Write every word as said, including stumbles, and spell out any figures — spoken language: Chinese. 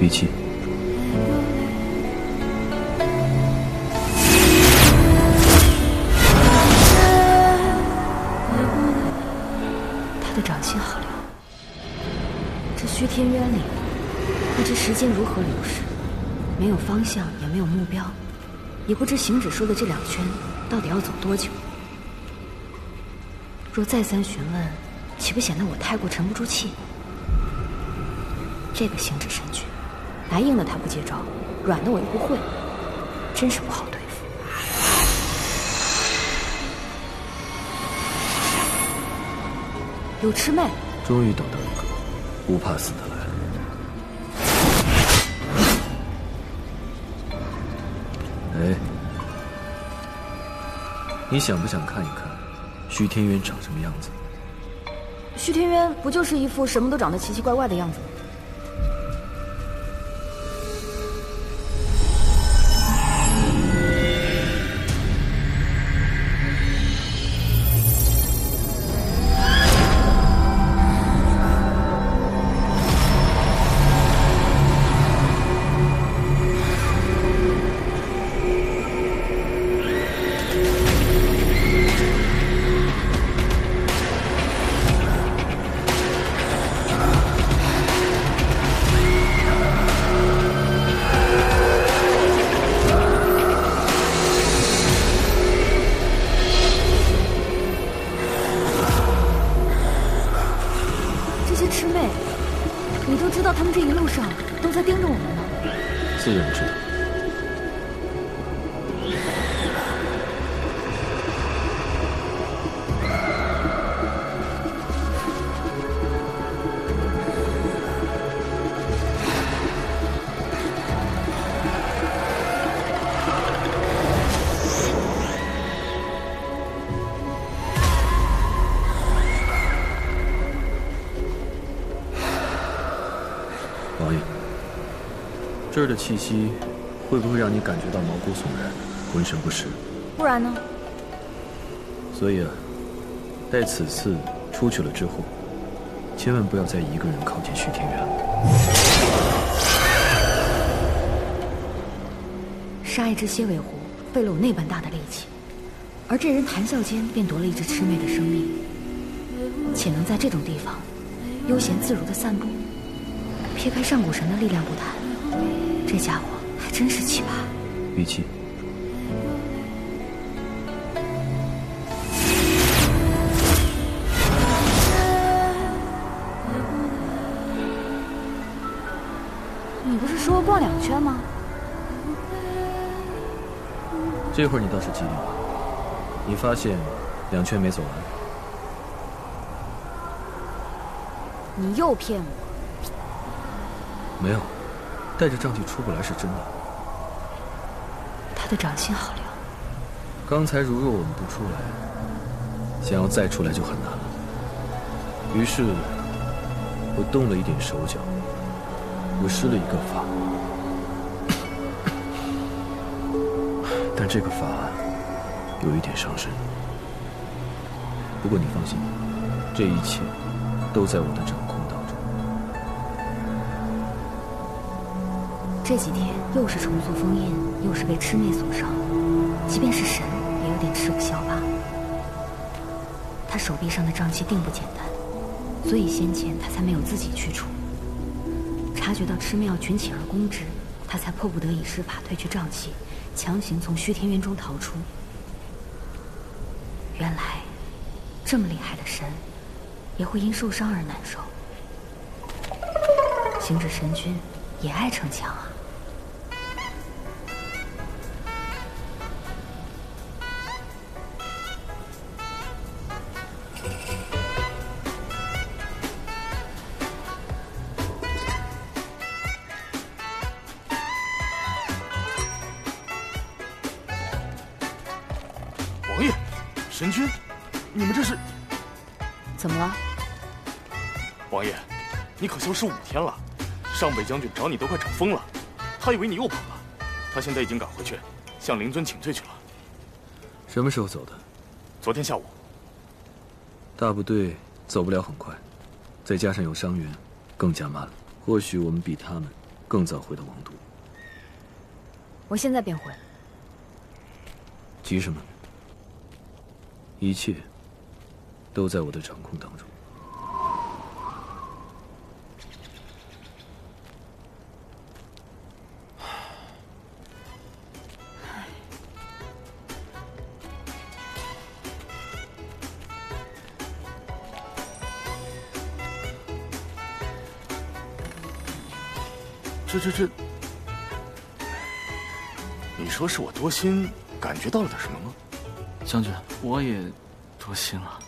语气。他的掌心好凉。这虚天渊里，不知时间如何流逝，没有方向，也没有目标，也不知行止说的这两圈到底要走多久。若再三询问，岂不显得我太过沉不住气？ 这个行止神诀，来硬的他不接招，软的我又不会，真是不好对付。有魑魅，终于等到一个不怕死的来了。哎，你想不想看一看虚天渊长什么样子？虚天渊不就是一副什么都长得奇奇怪怪的样子吗？ 这儿的气息会不会让你感觉到毛骨悚然、浑身不适？不然呢？所以啊，待此次出去了之后，千万不要再一个人靠近徐天元了。杀一只蝎尾狐费了我那般大的力气，而这人谈笑间便夺了一只魑魅的生命，且能在这种地方悠闲自如的散步，撇开上古神的力量不谈。 这家伙还真是奇葩。语气。你不是说逛两圈吗？这会儿你倒是机灵了，你发现两圈没走完。你又骗我。没有。 带着瘴气出不来是真的。他的掌心好凉。刚才如若我们不出来，想要再出来就很难了。于是，我动了一点手脚，我施了一个法，但这个法有一点伤身。不过你放心，这一切都在我的掌控。 这几天又是重塑封印，又是被魑魅所伤，即便是神也有点吃不消吧。他手臂上的瘴气并不简单，所以先前他才没有自己去除。察觉到魑魅要群起而攻之，他才迫不得已施法褪去瘴气，强行从虚天渊中逃出。原来，这么厉害的神，也会因受伤而难受。行止神君也爱逞强啊！ 王爷，神君，你们这是怎么了？王爷，你可消失五天了，上北将军找你都快找疯了，他以为你又跑了，他现在已经赶回去向灵尊请罪去了。什么时候走的？昨天下午。大部队走不了很快，再加上有伤员，更加慢了。或许我们比他们更早回到王都。我现在便回。急什么？一切都在我的掌控当中。这这这，你说是我多心，感觉到了点什么吗？将军，我也多心了。